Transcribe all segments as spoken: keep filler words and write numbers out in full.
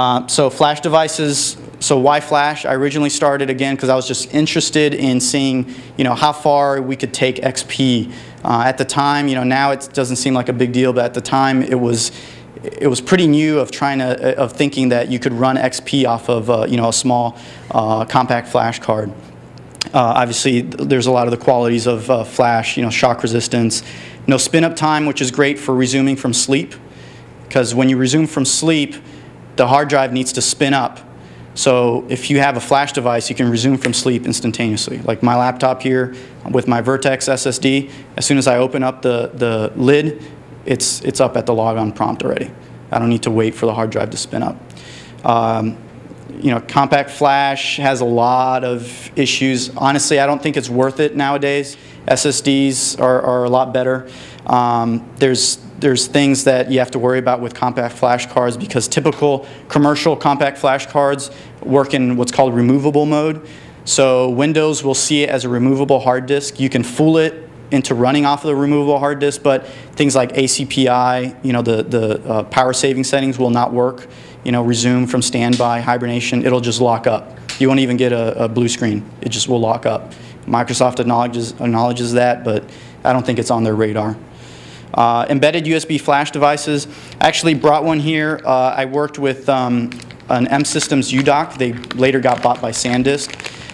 Uh, so flash devices, so why flash? I originally started again because I was just interested in seeing, you know, how far we could take X P. Uh, at the time, you know, now it doesn't seem like a big deal, but at the time it was, it was pretty new of trying to, of thinking that you could run X P off of, uh, you know, a small uh, compact flash card. Uh, obviously, there's a lot of the qualities of uh, flash, you know, shock resistance, no spin-up time, which is great for resuming from sleep, because when you resume from sleep, the hard drive needs to spin up. So if you have a flash device, you can resume from sleep instantaneously. Like my laptop here with my Vertex S S D, as soon as I open up the, the lid, it's, it's up at the logon prompt already. I don't need to wait for the hard drive to spin up. Um, you know, compact flash has a lot of issues. Honestly, I don't think it's worth it nowadays. S S Ds are, are a lot better. Um, there's There's things that you have to worry about with compact flash cards, because typical commercial compact flash cards work in what's called removable mode. So Windows will see it as a removable hard disk. You can fool it into running off of the removable hard disk, but things like A C P I, you know, the, the uh, power saving settings will not work. You know, resume from standby, hibernation, it'll just lock up. You won't even get a, a blue screen. It just will lock up. Microsoft acknowledges, acknowledges that, but I don't think it's on their radar. Uh, embedded U S B flash devices. I actually brought one here. Uh, I worked with um, an M-Systems U-Doc. They later got bought by SanDisk.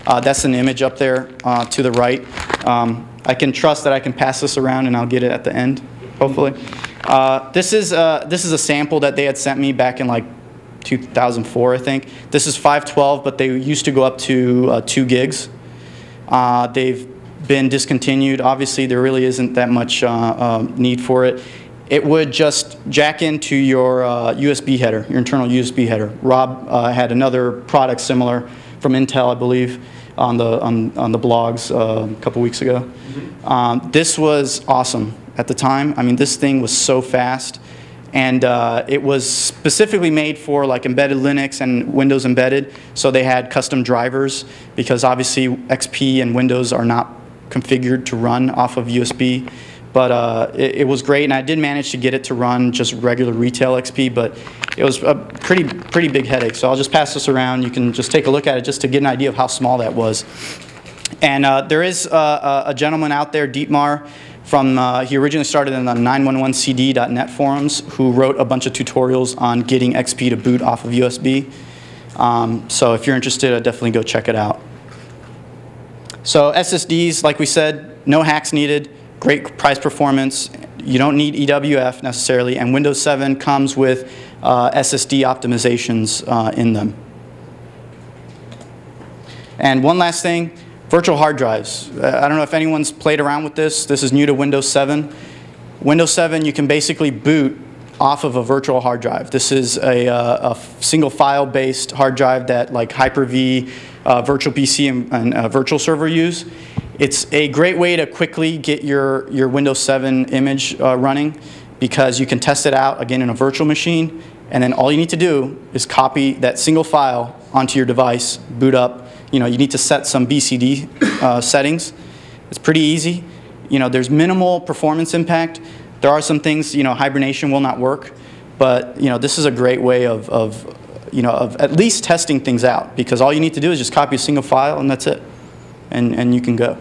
Uh, that's an image up there uh, to the right. Um, I can trust that I can pass this around and I'll get it at the end, hopefully. Uh, this is uh, this is a sample that they had sent me back in like two thousand four, I think. This is five twelve, but they used to go up to uh, two gigs. Uh, they've been discontinued. Obviously, there really isn't that much uh, uh, need for it. It would just jack into your uh, U S B header, your internal U S B header. Rob uh, had another product similar from Intel, I believe, on the on, on the blogs uh, a couple weeks ago. Mm-hmm. um, this was awesome at the time. I mean, this thing was so fast, and uh, it was specifically made for like embedded Linux and Windows embedded. So they had custom drivers, because obviously X P and Windows are not configured to run off of U S B, but uh, it, it was great, and I did manage to get it to run just regular retail X P, but it was a pretty pretty big headache. So I'll just pass this around. You can just take a look at it just to get an idea of how small that was. And uh, there is uh, a gentleman out there, Dietmar, from uh, he originally started in the nine one one C D dot net forums, who wrote a bunch of tutorials on getting X P to boot off of U S B. Um, so if you're interested, I'd definitely go check it out. So S S Ds, like we said, no hacks needed, great price performance. You don't need E W F necessarily, and Windows seven comes with uh, S S D optimizations uh, in them. And one last thing, virtual hard drives. I don't know if anyone's played around with this. This is new to Windows seven. Windows seven, you can basically boot off of a virtual hard drive. This is a, uh, a single file based hard drive that like Hyper-V, uh, Virtual P C, and, and uh, Virtual Server use. It's a great way to quickly get your, your Windows seven image uh, running, because you can test it out again in a virtual machine, and then all you need to do is copy that single file onto your device, boot up. You know, you need to set some B C D uh, settings. It's pretty easy. You know, there's minimal performance impact. There are some things, you know, hibernation will not work, but you know, this is a great way of, of, you know, of at least testing things out, because all you need to do is just copy a single file, and that's it, and, and you can go.